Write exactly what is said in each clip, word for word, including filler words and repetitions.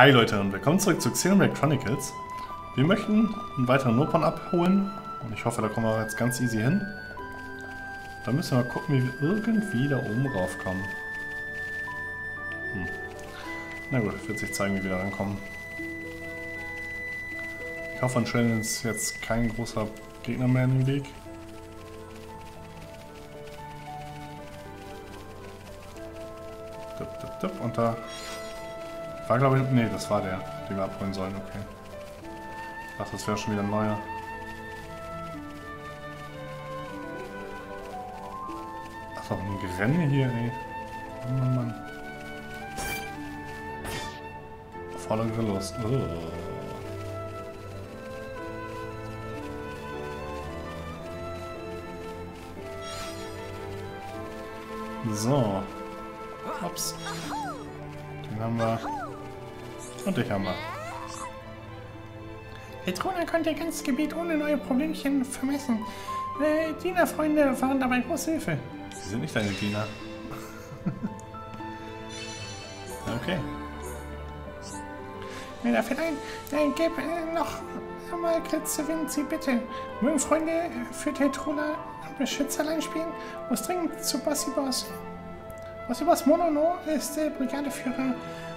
Hi Leute und willkommen zurück zu Xenoblade Chronicles. Wir möchten einen weiteren Nopon abholen und ich hoffe, da kommen wir jetzt ganz easy hin. Da müssen wir mal gucken, wie wir irgendwie da oben raufkommen. Hm. Na gut, das wird sich zeigen, wie wir da rankommen. Ich hoffe, anscheinend ist jetzt kein großer Gegner mehr in den Weg. Dup, dup, dup, und da... War glaube ich... Ne, das war der, den wir abholen sollen, okay. Ich dachte, das wäre schon wieder ein neuer. Ach, noch ein Grenier hier, ey. Oh Mann, Mann. Voller Grillost. Oh. So. Ups. Den haben wir. Und dich haben wir. Tetrona konnte ihr ganzes Gebiet ohne neue Problemchen vermessen. Äh, Dienerfreunde waren dabei große Hilfe. Sie sind nicht deine Diener. Okay. Mir da fällt ein, äh, gib äh, noch einmal Klitzewin, sie bitte. Mögen Freunde für Tetrona Beschützer allein spielen, muss dringend zu Bossyboss. Bossyboss Monono ist der Brigadeführer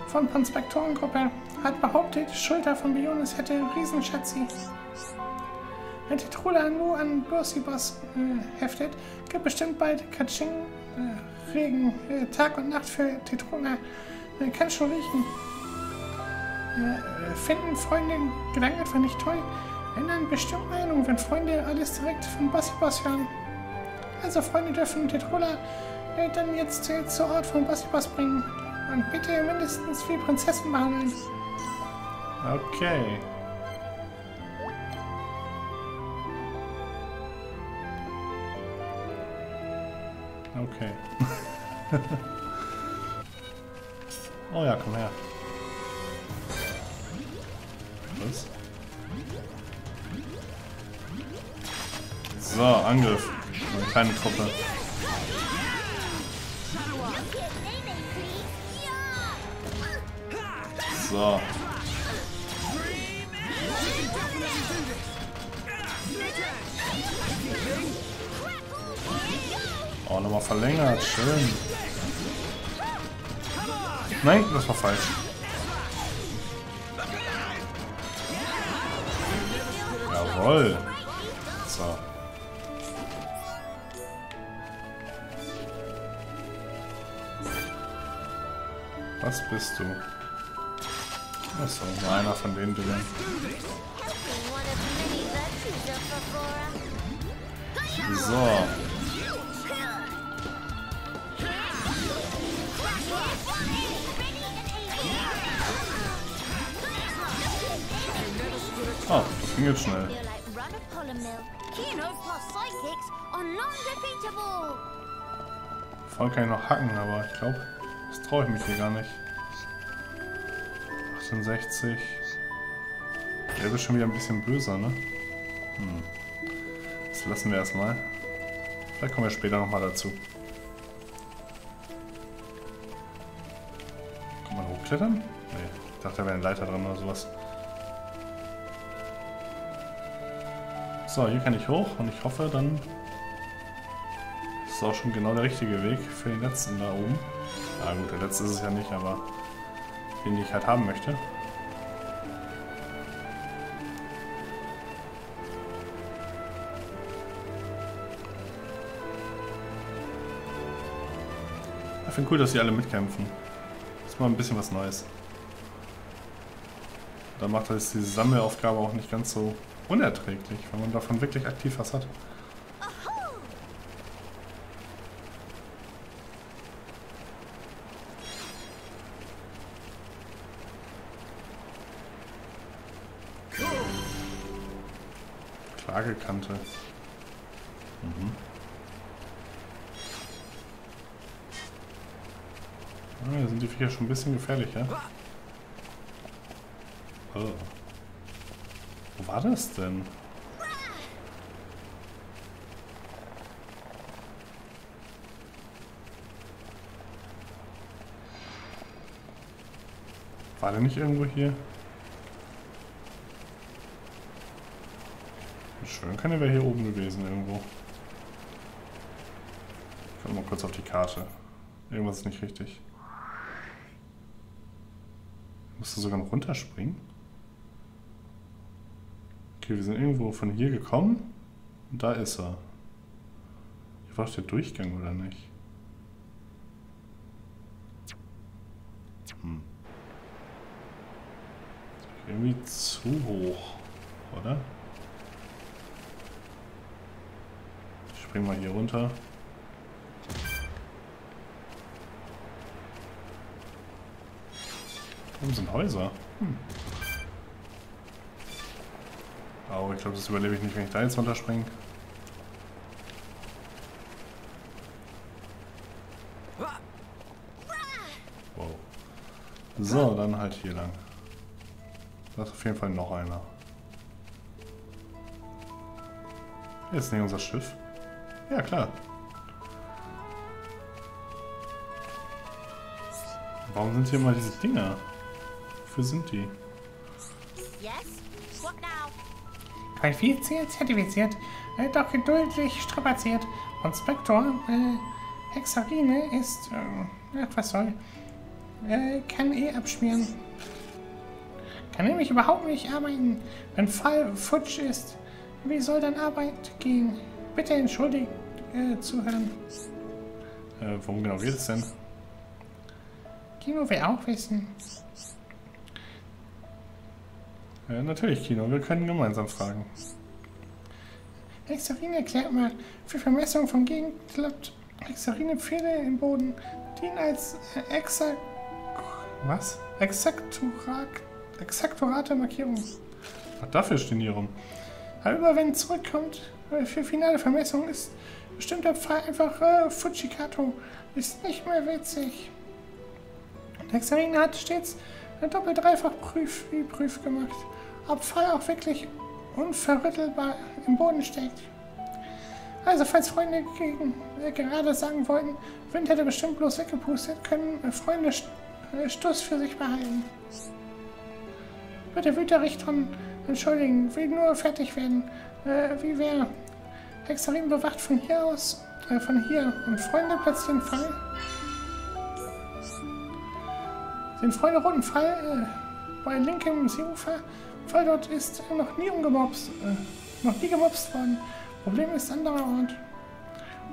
von Prospektorengruppe, hat behauptet, Schulter von Bionis hätte Riesenschätze. Wenn Tetrula nur an Bossyboss äh, heftet, gibt bestimmt bald Katsching äh, Regen, äh, Tag und Nacht für Tetrula. Äh, kann schon riechen. Äh, finden Freunde Gedanken einfach nicht toll, ändern bestimmt Meinung, wenn Freunde alles direkt von Bossyboss hören. Also Freunde dürfen Tetrula dann jetzt äh, zur Ort von Bossyboss bringen und bitte mindestens wie Prinzessin behandeln. Okay. Okay. Oh ja, komm her. Was? So, Angriff. Eine kleine Truppe. So. Oh, nochmal verlängert. Schön. Nein, das war falsch. Jawohl. So. Was bist du? Das ist doch nur einer von denen, die dann. So. Oh, das ging jetzt schnell. Voll kann ich noch hacken, aber ich glaube, das traue ich mich hier gar nicht. achtundsechzig. Der ist schon wieder ein bisschen böser, ne? Hm. Das lassen wir erstmal. Vielleicht kommen wir später nochmal dazu. Kann man hochklettern? Ne, ich dachte, da wäre eine Leiter dran oder sowas. So, hier kann ich hoch und ich hoffe, dann ist auch schon genau der richtige Weg für den letzten da oben. Na gut, der letzte ist es ja nicht, aber den ich halt haben möchte. Ich finde cool, dass die alle mitkämpfen. Das ist mal ein bisschen was Neues. Da macht das die Sammelaufgabe auch nicht ganz so unerträglich, wenn man davon wirklich aktiv was hat. Kante. Mhm. Ah, hier sind die Viecher schon ein bisschen gefährlicher. Oh. Wo war das denn? War der nicht irgendwo hier? Schön, kann der wäre hier oben gewesen irgendwo. Ich guck mal kurz auf die Karte. Irgendwas ist nicht richtig. Musst du sogar noch runterspringen? Okay, wir sind irgendwo von hier gekommen. Und da ist er. Hier war doch der Durchgang, oder nicht? Hm. Irgendwie zu hoch, oder? Ich spring mal hier runter. Oben sind Häuser. Hm. Oh, ich glaube, das überlebe ich nicht, wenn ich da jetzt runterspringe. Wow. So, dann halt hier lang. Da ist auf jeden Fall noch einer. Hier ist nicht unser Schiff. Ja, klar. Warum sind hier mal diese Dinger? Wofür sind die? Qualifiziert, zertifiziert, äh, doch geduldig strapaziert. Prospektor äh, Exarine ist, äh, was soll, äh, kann eh abschmieren. Kann nämlich überhaupt nicht arbeiten. Wenn Fall futsch ist, wie soll dann Arbeit gehen? Bitte entschuldigt äh, zuhören. Äh, worum genau geht es denn? Kino will auch wissen. Äh, natürlich, Kino. Wir können gemeinsam fragen. Exarine erklärt mal, für Vermessung von Gegenklapp. Exarine Pferde im Boden dienen als äh, Exak... Was? Exaktorate. Exaktorate Markierung. Ach, dafür stehen die rum. Aber wenn es zurückkommt, für finale Vermessung ist bestimmt der Pfeil einfach äh, Fujikato. Ist nicht mehr witzig. Exarine hat stets eine doppel-dreifach Prüf wie Prüf gemacht, ob Pfeil auch wirklich unverrüttelbar im Boden steckt. Also, falls Freunde gegen, äh, gerade sagen wollten, Wind hätte bestimmt bloß weggepustet, können äh, Freunde St äh, Stuss für sich behalten. Bitte Wüterrichtern entschuldigen, will nur fertig werden. Äh, wie wäre? Exarine bewacht von hier aus, äh, von hier, und Freunde platzieren Fall. Den Freunde roten Fall äh, bei linkem Seeufer. Fall dort ist äh, noch nie umgemobst, äh, noch nie gemobst worden. Problem ist anderer Ort.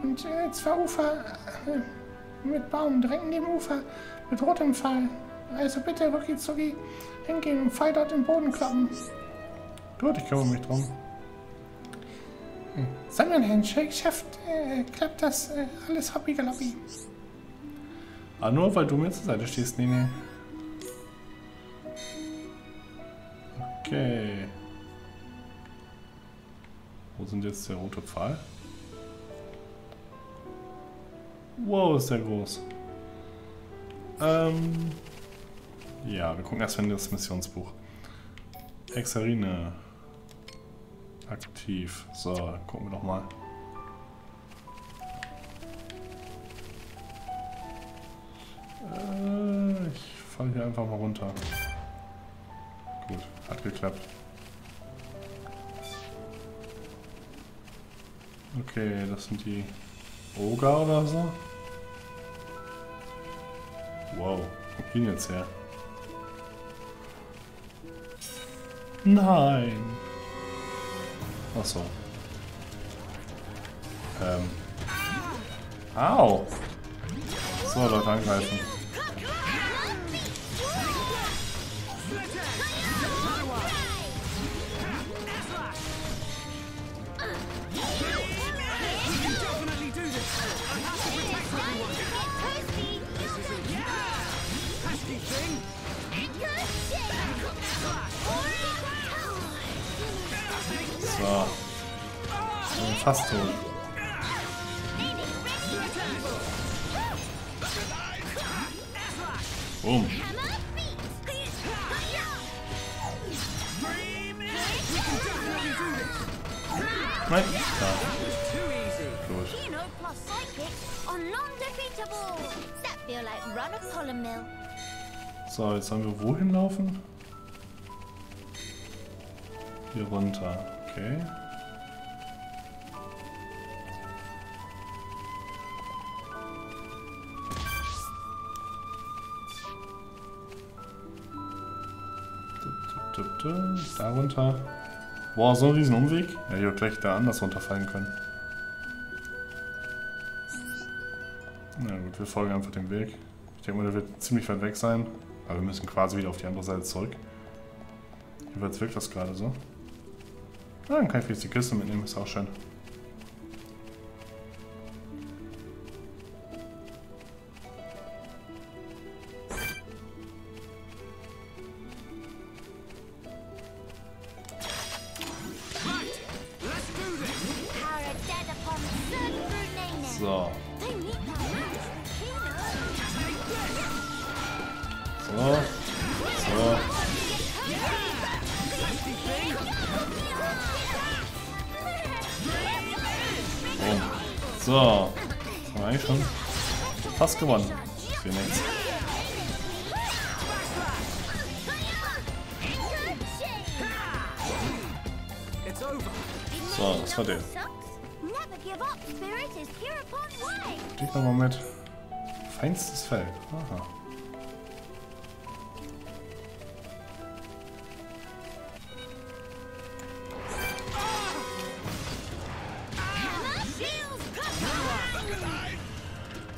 Und äh, zwei Ufer äh, mit Baum direkt neben Ufer mit rotem Fall. Also bitte Rukizugi hingehen und Fall dort im Boden kloppen. Gut, ich kümmere mich drum. Hm. Sammlern-Handshake schafft, äh, klappt das äh, alles Hoppy-Galoppy. Ah, nur weil du mir zur Seite stehst, Nene. Okay. Wo sind jetzt der rote Pfahl? Wow, ist der groß. Ähm. Ja, wir gucken erstmal in das Missionsbuch. Exarine. Aktiv. So, gucken wir doch mal. Äh, ich falle hier einfach mal runter. Gut, hat geklappt. Okay, das sind die Oga oder so. Wow, wo gehen jetzt her? Nein! Achso. Ähm. Au! So, Leute, angreifen. So. Fast tot. Boom. Nein. Da. Gut. So, jetzt haben wir wohin laufen? Hier runter, okay. Da runter. Boah, so ein riesen Umweg. Ja, ich hätte gleich da anders runterfallen können. Na gut, wir folgen einfach dem Weg. Ich denke mal, der wird ziemlich weit weg sein. Aber wir müssen quasi wieder auf die andere Seite zurück. Jedenfalls wirkt das gerade so. Na, dann kann ich jetzt die Kiste mitnehmen, ist auch schön. So. So. So. Boom. So. Das haben wir eigentlich schon fast gewonnen. Für nichts. So, das war der. Steht nochmal mit. Feinstes Fell. Aha.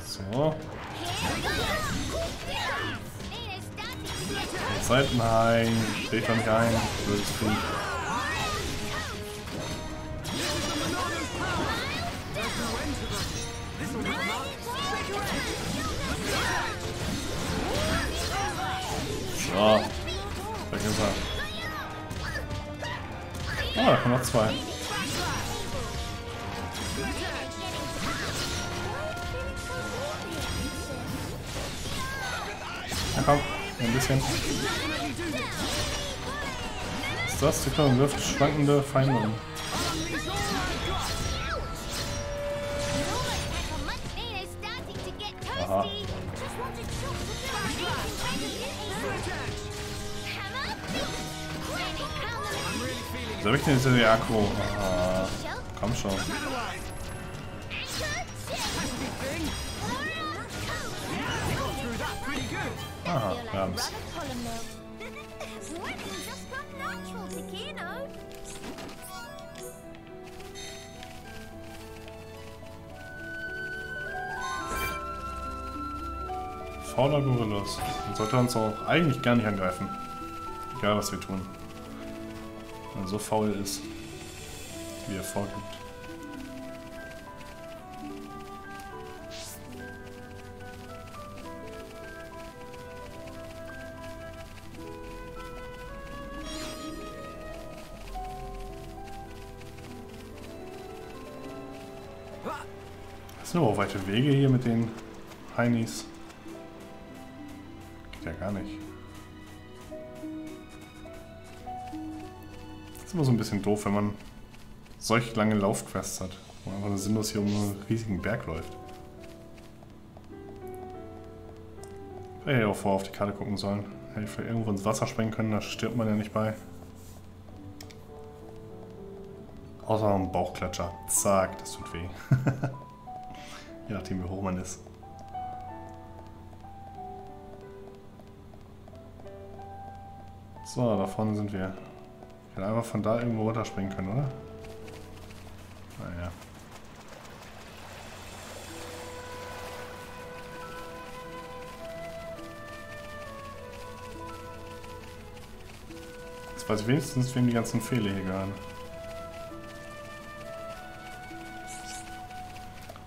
So. Zeit? Nein. Steht doch nicht ein. Blödes Ding. So, weg ist er. Ah, da kommen noch zwei. Na komm, ein bisschen. Was ist das? Die Köln wirft schwankende Feinde um. Aha. So habe ich denn jetzt in die Akku? Ah, komm schon. Aha, wir haben's. Fauler Gorillas. Dann sollte er uns auch eigentlich gar nicht angreifen. Egal, was wir tun. Wenn er so faul ist, wie er vorgibt. Das sind aber auch weite Wege hier mit den Heinis. Geht ja gar nicht. Das ist immer so ein bisschen doof, wenn man solch lange Laufquests hat, wo man einfach nur sinnlos hier um einen riesigen Berg läuft. Ich hätte ja auch vorher auf die Karte gucken sollen. Hätte ich vielleicht irgendwo ins Wasser springen können, da stirbt man ja nicht bei. Außer einem Bauchklatscher. Zack, das tut weh. Je nachdem, wie hoch man ist. So, da vorne sind wir. Ich hätte einfach von da irgendwo runterspringen können, oder? Naja. Jetzt weiß ich wenigstens, wem die ganzen Fehler hier gehören.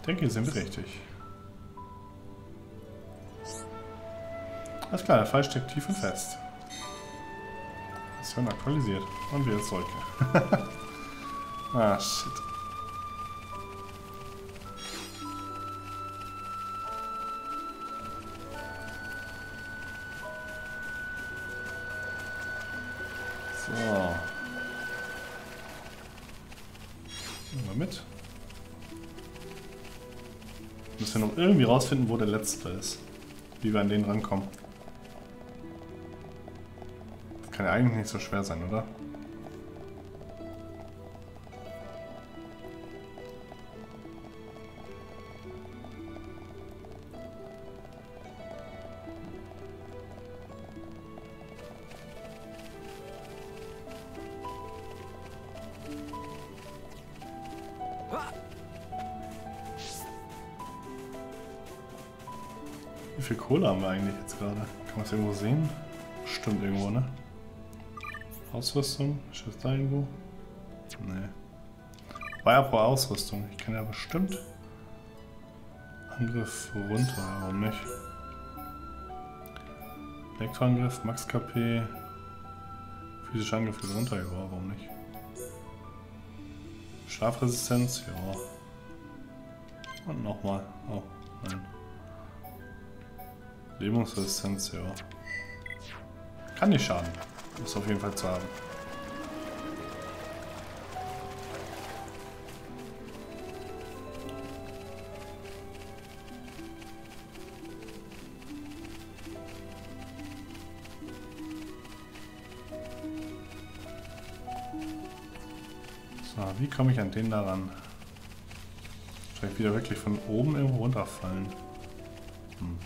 Ich denke, hier sind wir richtig. Alles klar, der Fall steckt tief und fest. Aktualisiert und wieder zurück. Ah, shit. So. Nehmen wir mit. Müssen wir noch irgendwie rausfinden, wo der letzte ist. Wie wir an den rankommen. Kann ja eigentlich nicht so schwer sein, oder? Wie viel Kohle haben wir eigentlich jetzt gerade? Kann man es irgendwo sehen? Stimmt irgendwo, ne? Ausrüstung? Ist das da irgendwo? Ne. War ja pro Ausrüstung. Ich kann ja bestimmt Angriff runter, warum nicht? Elektroangriff, Max K P, physischer Angriff geht runter, ja, warum nicht? Schlafresistenz, ja. Und nochmal. Oh, nein. Lähmungsresistenz, ja. Kann nicht schaden. Ist auf jeden Fall zu haben. So, wie komme ich an den da ran? Vielleicht wieder wirklich von oben irgendwo runterfallen. Hm.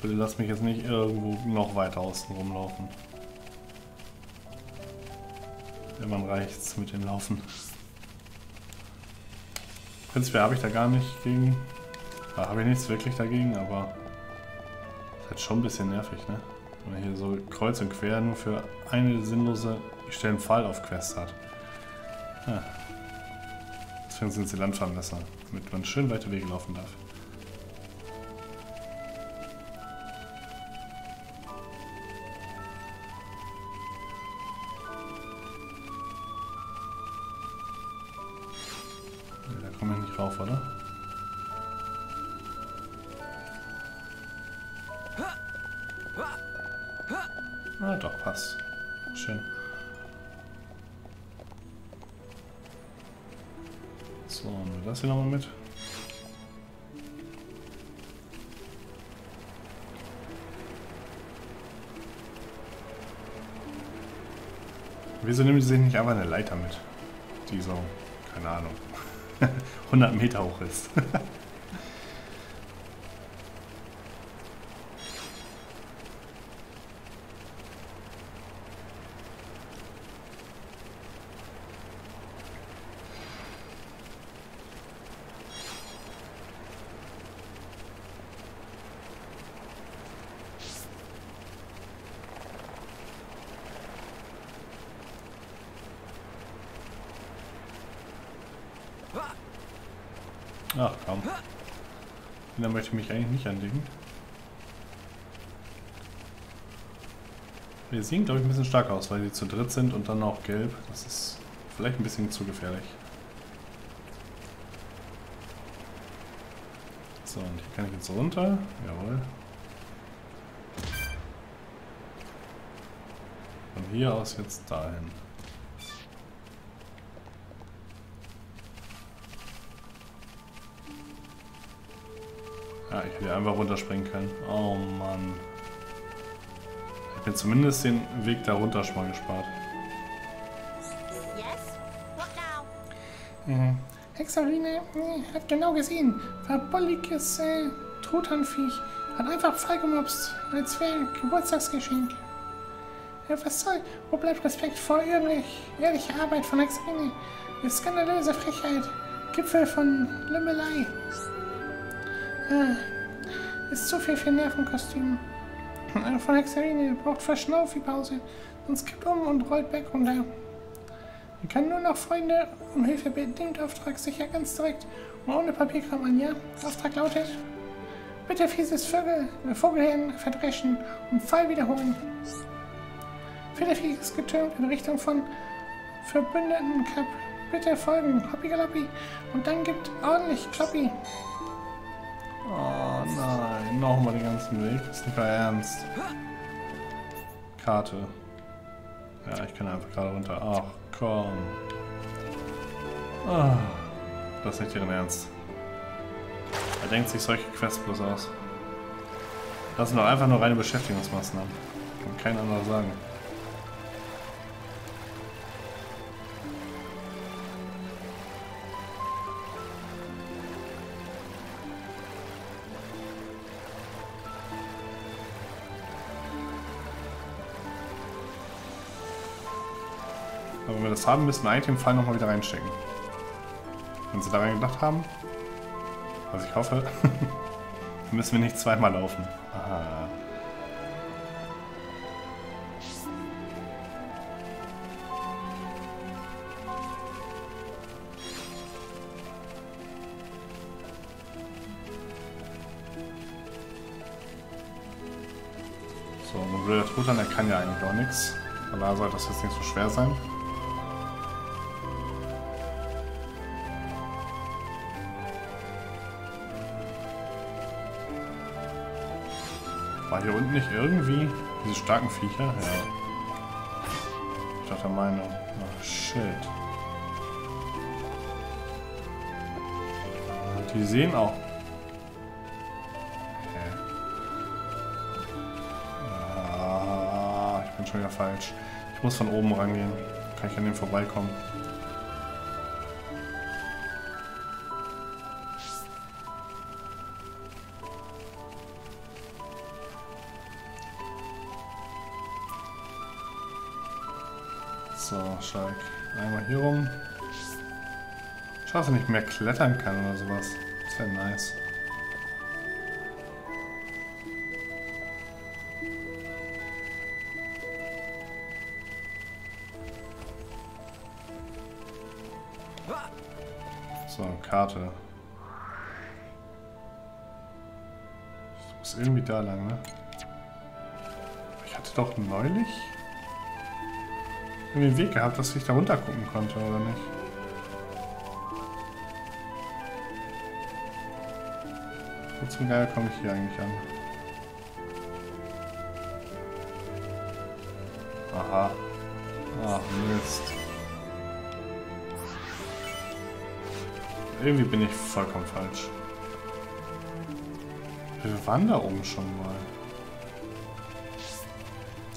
Bitte lass mich jetzt nicht irgendwo noch weiter außen rumlaufen. Irgendwann reicht's mit dem Laufen. Prinzipiell habe ich da gar nicht gegen. Da habe ich nichts wirklich dagegen, aber ist halt schon ein bisschen nervig, ne? Wenn man hier so kreuz und quer nur für eine sinnlose, ich stelle einen Fall auf Quest hat. Ja. Deswegen sind sie Landfahren besser, damit man schön weite Wege laufen darf. Oder? Na doch, passt. Schön. So, nehmen wir das hier nochmal mit. Wieso nehmen die sich nicht einfach eine Leiter mit? Die so, keine Ahnung. hundert Meter hoch ist. Ach komm. Da möchte ich mich eigentlich nicht anlegen. Wir sehen, glaube ich, ein bisschen stark aus, weil die zu dritt sind und dann auch gelb. Das ist vielleicht ein bisschen zu gefährlich. So, und hier kann ich jetzt runter. Jawohl. Von hier aus jetzt dahin. Ja, ich hätte einfach runterspringen können. Oh Mann. Ich habe mir zumindest den Weg da runter schon mal gespart. Yes? What now? Mhm. Exarine äh, hat genau gesehen. Verbolliges äh, Truthanviech hat einfach freigemobst, als wäre ein Geburtstagsgeschenk. Äh, was soll? Wo bleibt Respekt vor ehrlich, ehrlicher Arbeit von Exarine? Eine skandalöse Frechheit. Gipfel von Lümmelei. Ah, ist zu viel für Nervenkostüme. Eine von Exarine braucht Verschnaufpause, sonst kippt um und rollt back runter. Man kann nur noch Freunde um Hilfe bitten, den Auftrag sicher ganz direkt und ohne Papierkram an, ja? Der Auftrag lautet: Bitte fieses Vögel, Vogelhirn verdreschen und Fall wiederholen. Federfieses Getürmt in Richtung von Verbündetenkapp. Bitte folgen, Hobbygaloppi, und dann gibt ordentlich Kloppi. Oh nein, nochmal den ganzen Weg. Das ist nicht mehr ernst. Karte. Ja, ich kann einfach gerade runter. Ach komm. Ah, das ist nicht deren Ernst. Er denkt sich solche Quests bloß aus. Das sind doch einfach nur reine Beschäftigungsmaßnahmen. Kann kein anderer sagen. Aber wenn wir das haben, müssen wir eigentlich den Fall nochmal wieder reinstecken. Wenn sie daran gedacht haben, was ich hoffe, müssen wir nicht zweimal laufen. Aha. So, man will der Truthahn, der kann ja eigentlich auch nichts. Von daher sollte das jetzt nicht so schwer sein. War hier unten nicht irgendwie diese starken Viecher? Ja. Ich dachte der Meinung. Ach, shit. Die sehen auch. Okay. Ah, ich bin schon wieder falsch. Ich muss von oben rangehen. Kann ich an dem vorbeikommen? So, Schalk. Einmal hier rum. Schade, dass ich nicht mehr klettern kann oder sowas. Das wäre nice. So, Karte. Ich muss irgendwie da lang, ne? Ich hatte doch neulich den Weg gehabt, dass ich da runter gucken konnte, oder nicht? Wo zum Geier komme ich hier eigentlich an? Aha. Ach, Mist. Irgendwie bin ich vollkommen falsch. Wir waren da oben schon mal.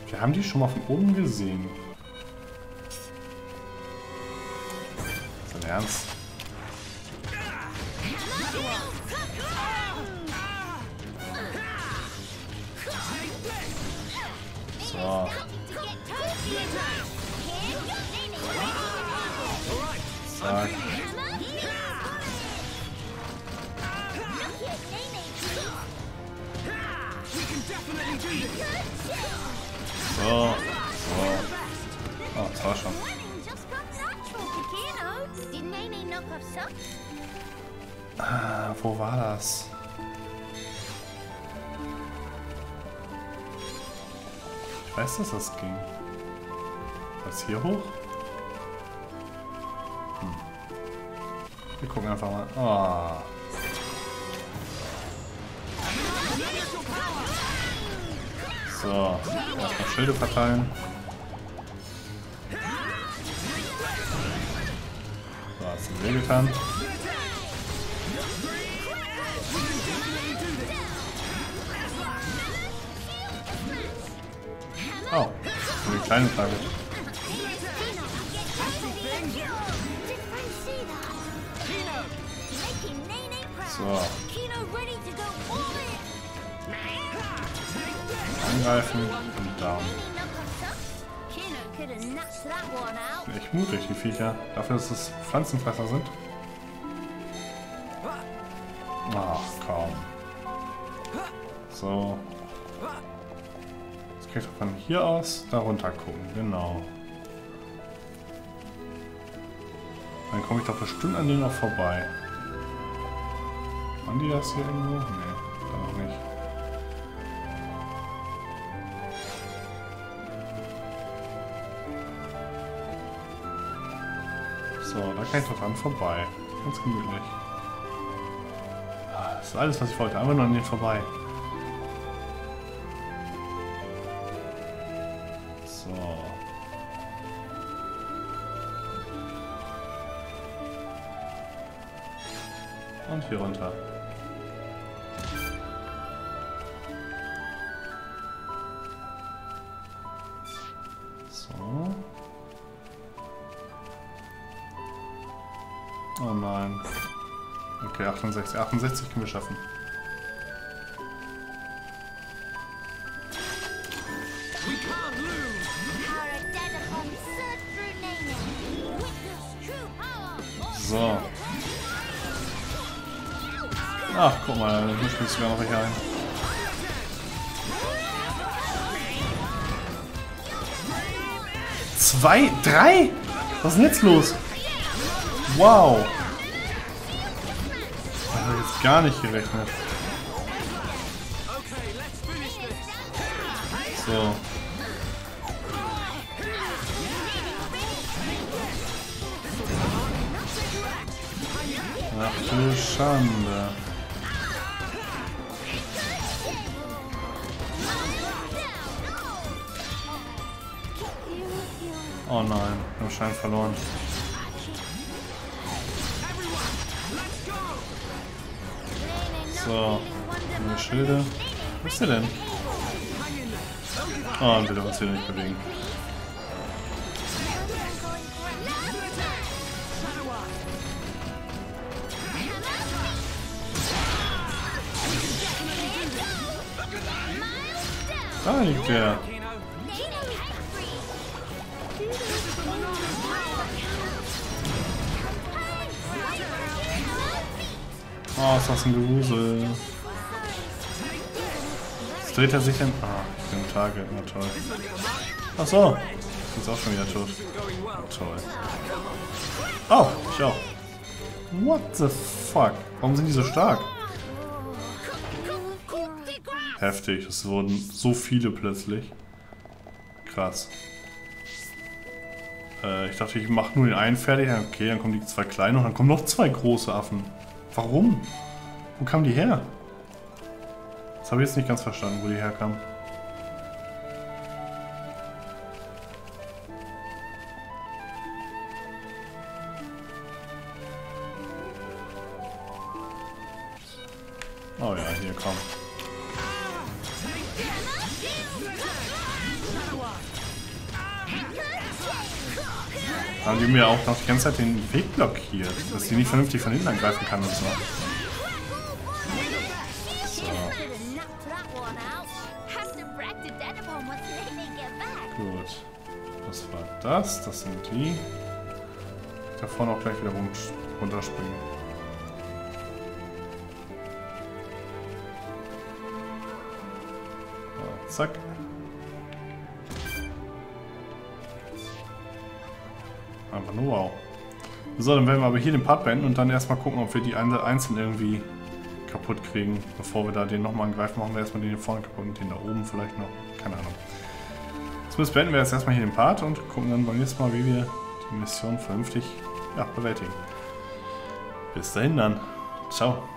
Wir haben die schon mal von oben gesehen. Ernst? So. Zack. So. So. Oh, das war schon. Ah, wo war das? Ich weiß, dass das ging. Was hier hoch? Hm. Wir gucken einfach mal. Oh. So, erstmal Schilde verteilen. Weh getan. Oh, eine kleine Frage. So. Angreifen und down. Echt mutig, die Viecher. Dafür, dass es Pflanzenfresser sind. Ach, komm. So. Jetzt kann ich doch von hier aus da runter gucken. Genau. Dann komme ich doch bestimmt an denen noch vorbei. Waren die das hier irgendwo? Nee, dann noch nicht. So, da kann ich doch dran vorbei. Ganz gemütlich. Ah, Das ist alles, was ich wollte. Einfach nur an den vorbei. So. Und hier runter. So. Oh nein. Okay, achtundsechzig. achtundsechzig können wir schaffen. So. Ach, guck mal, da spielt sogar noch welche ein. Zwei? Drei? Was ist denn jetzt los? Wow. Gar nicht gerechnet. So. Ach du Schande. Oh nein, wir haben Schein verloren. So, meine Schilde. Wo ist der denn? Oh, und will uns hier nicht bewegen. Da liegt der. Oh, ist das ein Gerusel. Jetzt dreht er sich hin. Ah, den Target, na toll. Achso, ist auch schon wieder tot. Na toll. Oh, ich auch. What the fuck? Warum sind die so stark? Heftig, es wurden so viele plötzlich. Krass. Äh, ich dachte, ich mache nur den einen fertig. Okay, dann kommen die zwei kleinen und dann kommen noch zwei große Affen. Warum? Wo kamen die her? Das habe ich jetzt nicht ganz verstanden, wo die herkamen. Oh ja, hier, komm. Haben die mir auch noch die ganze Zeit den Weg blockiert, dass die nicht vernünftig von hinten angreifen kann und so. So. Gut. Das war das, das sind die. Da vorne auch gleich wieder runterspringen. So, zack. Einfach nur wow. So, dann werden wir aber hier den Part beenden und dann erstmal gucken, ob wir die einzeln irgendwie kaputt kriegen. Bevor wir da den nochmal angreifen, machen wir erstmal den hier vorne kaputt und den da oben vielleicht noch. Keine Ahnung. Zumindest beenden wir jetzt erstmal hier den Part und gucken dann beim nächsten Mal, wie wir die Mission vernünftig ja, bewältigen. Bis dahin dann. Ciao.